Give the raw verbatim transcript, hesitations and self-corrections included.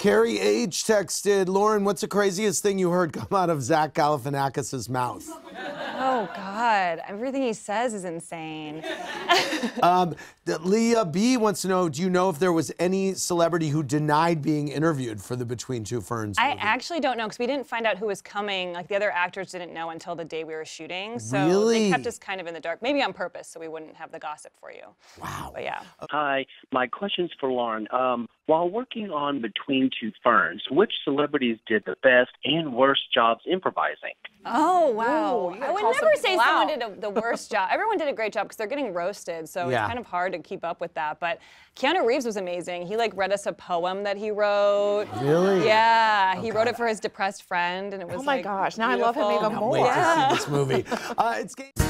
Carrie H texted, Lauren, what's the craziest thing you heard come out of Zach Galifianakis's mouth? Oh, God. Everything he says is insane. um, Leah B wants to know, do you know if there was any celebrity who denied being interviewed for the Between Two Ferns movie? I actually don't know, because we didn't find out who was coming. Like, the other actors didn't know until the day we were shooting. So really? They kept us kind of in the dark, maybe on purpose, so we wouldn't have the gossip for you. Wow. But, yeah. Hi. My question's for Lauren. Um, while working on Between Two Ferns, which celebrities did the best and worst jobs improvising? Oh, wow. Ooh, I would never say wow. someone did a, the worst job. Everyone did a great job because they're getting roasted, so yeah. it's kind of hard to keep up with that. But Keanu Reeves was amazing. He, like, read us a poem that he wrote. Really? Yeah. Oh, he God. wrote it for his depressed friend, and it was, like, oh, my like, gosh. Now beautiful. I love him even more. I can't wait yeah. to see this movie. uh, it's